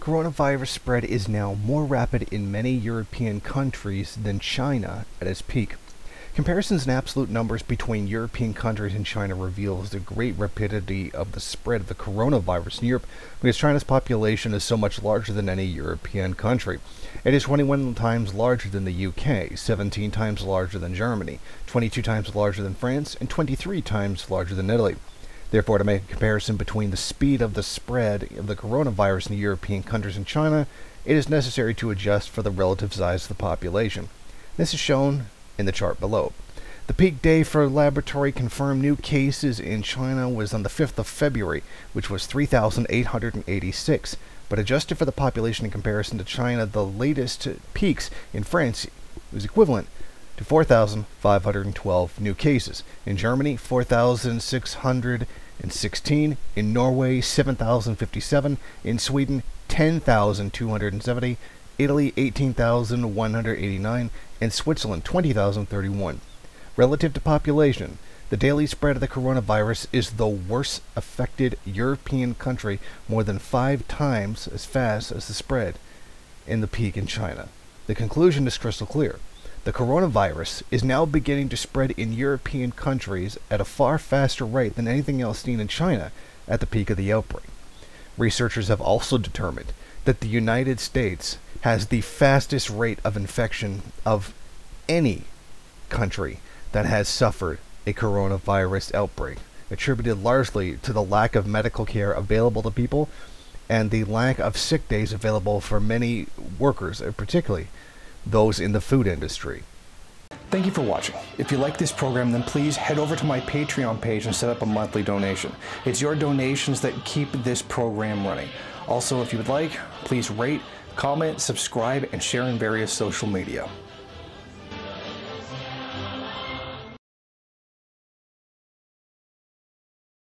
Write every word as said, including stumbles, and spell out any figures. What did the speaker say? Coronavirus spread is now more rapid in many European countries than China at its peak. Comparisons in absolute numbers between European countries and China reveals the great rapidity of the spread of the coronavirus in Europe, because China's population is so much larger than any European country. It is twenty-one times larger than the U K, seventeen times larger than Germany, twenty-two times larger than France, and twenty-three times larger than Italy. Therefore, to make a comparison between the speed of the spread of the coronavirus in the European countries and China, it is necessary to adjust for the relative size of the population. This is shown in the chart below. The peak day for laboratory confirmed new cases in China was on the fifth of February, which was three thousand eight hundred eighty-six, but adjusted for the population in comparison to China, the latest peaks in France was equivalent to four thousand five hundred twelve new cases, in Germany four thousand six hundred sixteen, in Norway seven thousand fifty-seven, in Sweden ten thousand two hundred seventy, Italy eighteen thousand one hundred eighty-nine, and Switzerland twenty thousand thirty-one. Relative to population, the daily spread of the coronavirus is the worst affected European country, more than five times as fast as the spread in the peak in China. The conclusion is crystal clear. The coronavirus is now beginning to spread in European countries at a far faster rate than anything else seen in China at the peak of the outbreak. Researchers have also determined that the United States has the fastest rate of infection of any country that has suffered a coronavirus outbreak, attributed largely to the lack of medical care available to people and the lack of sick days available for many workers, and particularly those in the food industry. Thank you for watching. If you like this program, then please head over to my Patreon page and set up a monthly donation. It's your donations that keep this program running. Also, if you would like, please rate, comment, subscribe, and share in various social media.